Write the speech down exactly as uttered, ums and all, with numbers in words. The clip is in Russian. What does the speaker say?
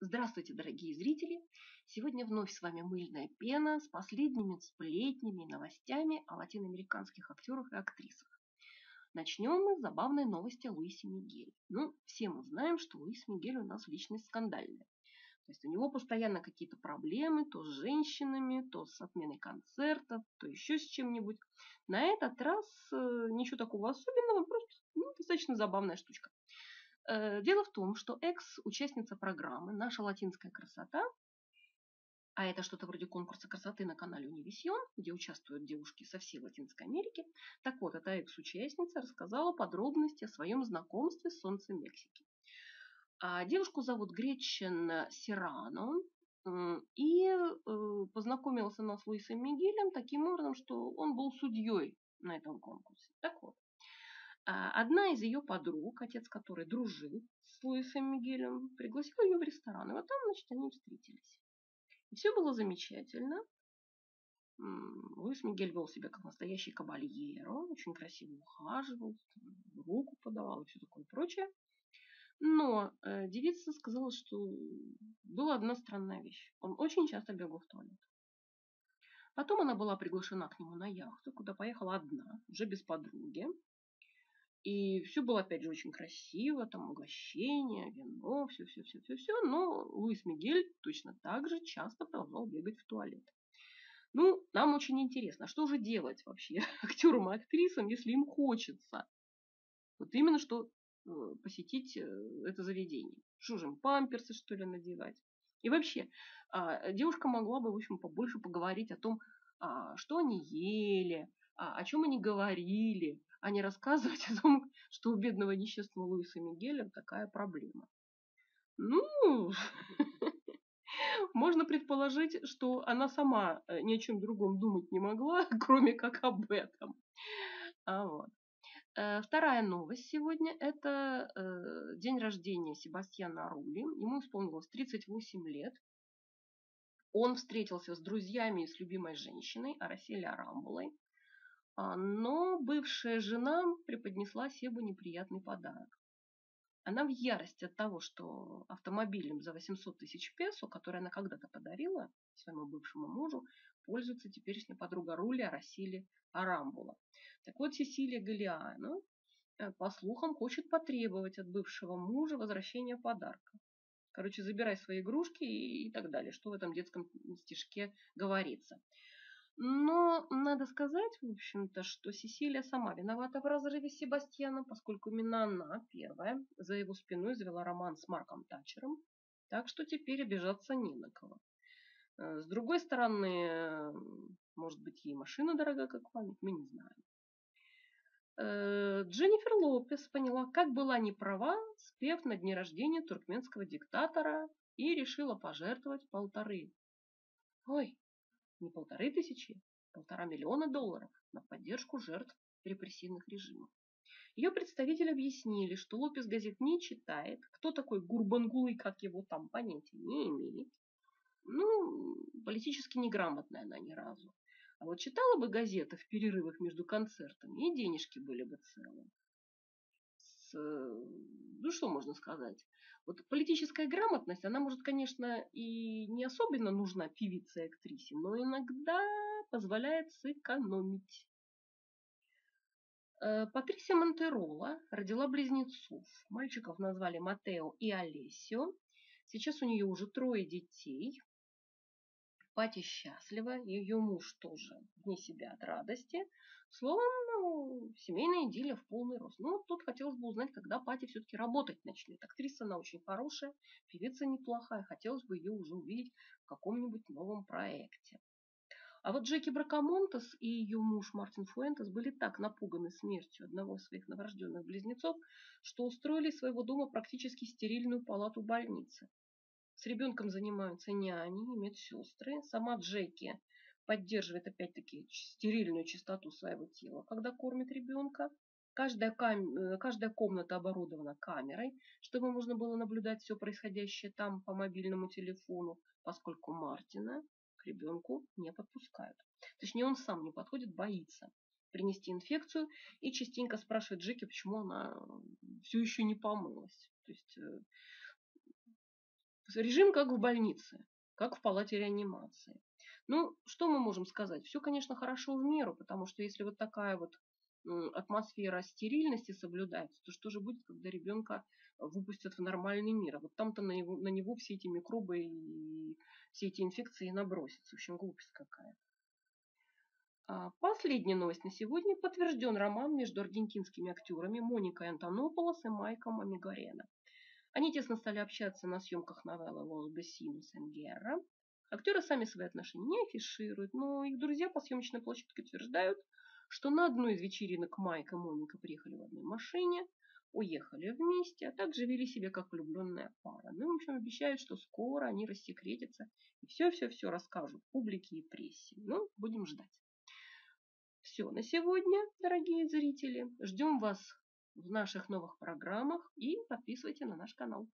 Здравствуйте, дорогие зрители! Сегодня вновь с вами «Мыльная пена» с последними сплетнями и новостями о латиноамериканских актерах и актрисах. Начнем мы с забавной новости о Луисе Мигеле. Ну, все мы знаем, что Луис Мигель у нас личность скандальная. То есть у него постоянно какие-то проблемы, то с женщинами, то с отменой концертов, то еще с чем-нибудь. На этот раз ничего такого особенного, просто ну, достаточно забавная штучка. Дело в том, что экс-участница программы «Наша латинская красота», а это что-то вроде конкурса красоты на канале Унивисион, где участвуют девушки со всей Латинской Америки, так вот, эта экс-участница рассказала подробности о своем знакомстве с солнцем Мексики. А девушку зовут Гречен Сирано, и познакомилась она с Луисом Мигелем таким образом, что он был судьей на этом конкурсе. Так вот. Одна из ее подруг, отец которой дружил с Луисом Мигелем, пригласила ее в ресторан. И вот там, значит, они встретились. И все было замечательно. Луис Мигель вел себя как настоящий кабальеро, очень красиво ухаживал, руку подавал и все такое прочее. Но девица сказала, что была одна странная вещь. Он очень часто бегал в туалет. Потом она была приглашена к нему на яхту, куда поехала одна, уже без подруги. И все было, опять же, очень красиво, там угощение, вино, все-все-все-все-все. Но Луис Мигель точно так же часто продолжал бегать в туалет. Ну, нам очень интересно, что же делать вообще актерам и актрисам, если им хочется вот именно что посетить это заведение. Что же им, памперсы, что ли, надевать? И вообще, девушка могла бы, в общем, побольше поговорить о том, что они ели, о чем они говорили, а не рассказывать о том, что у бедного несчастного Луиса Мигеля такая проблема. Ну, можно предположить, что она сама ни о чем другом думать не могла, кроме как об этом. А вот. Вторая новость сегодня – это день рождения Себастьяна Рули. Ему исполнилось тридцать восемь лет. Он встретился с друзьями и с любимой женщиной Арасели Арамбулой. Но бывшая жена преподнесла Себу неприятный подарок. Она в ярости от того, что автомобилем за восемьсот тысяч песо, который она когда-то подарила своему бывшему мужу, пользуется теперешняя подруга Рули Арасели Арамбула. Так вот, Сесилия Галиана, по слухам, хочет потребовать от бывшего мужа возвращения подарка. Короче, забирай свои игрушки и так далее, что в этом детском стишке говорится. Но надо сказать, в общем-то, что Сесилия сама виновата в разрыве с Себастьяном, поскольку именно она первая за его спиной завела роман с Марком Тачером, так что теперь обижаться не на кого. С другой стороны, может быть, ей машина дорога, как память, мы не знаем. Дженнифер Лопес поняла, как была не права, спев на дне рождения туркменского диктатора, и решила пожертвовать полторы. Ой! Не полторы тысячи, а полтора миллиона долларов на поддержку жертв репрессивных режимов. Ее представители объяснили, что Лопес газет не читает, кто такой Гурбангулый, как его там, понятия не имеет. Ну, политически неграмотная она ни разу. А вот читала бы газеты в перерывах между концертами, и денежки были бы целы. С, ну, что можно сказать? Вот политическая грамотность, она может, конечно, и не особенно нужна певице и актрисе, но иногда позволяет сэкономить. Патрисия Мантеролла родила близнецов. Мальчиков назвали Матео и Алессио. Сейчас у нее уже трое детей. Пати счастлива, ее муж тоже вне себя от радости. Словом, ну, семейная идиллия в полный рост. Но тут хотелось бы узнать, когда Пати все-таки работать начнет. Актриса она очень хорошая, певица неплохая. Хотелось бы ее уже увидеть в каком-нибудь новом проекте. А вот Джеки Бракамонтес и ее муж Мартин Фуэнтес были так напуганы смертью одного из своих новорожденных близнецов, что устроили из своего дома практически стерильную палату больницы. С ребенком занимаются няни, медсестры. Сама Джеки поддерживает, опять-таки, стерильную чистоту своего тела, когда кормит ребенка. Каждая, кам... Каждая комната оборудована камерой, чтобы можно было наблюдать все происходящее там по мобильному телефону, поскольку Мартина к ребенку не подпускают. Точнее, он сам не подходит, боится принести инфекцию, и частенько спрашивает Джеки, почему она все еще не помылась. То есть... Режим как в больнице, как в палате реанимации. Ну, что мы можем сказать? Все, конечно, хорошо в меру, потому что если вот такая вот атмосфера стерильности соблюдается, то что же будет, когда ребенка выпустят в нормальный мир? Вот там-то на него, на него все эти микробы и все эти инфекции набросятся. В общем, глупость какая. А последняя новость на сегодня. Подтвержден роман между аргентинскими актерами Моникой Антонополос и Майком Амигарена. Они тесно стали общаться на съемках новеллы «Лос де Синус и Герра». Актеры сами свои отношения не афишируют, но их друзья по съемочной площадке утверждают, что на одну из вечеринок Майк и Моника приехали в одной машине, уехали вместе, а также вели себя как влюбленная пара. Ну, в общем, обещают, что скоро они рассекретятся и все-все-все расскажут публике и прессе. Ну, будем ждать. Все на сегодня, дорогие зрители. Ждем вас в наших новых программах и подписывайтесь на наш канал.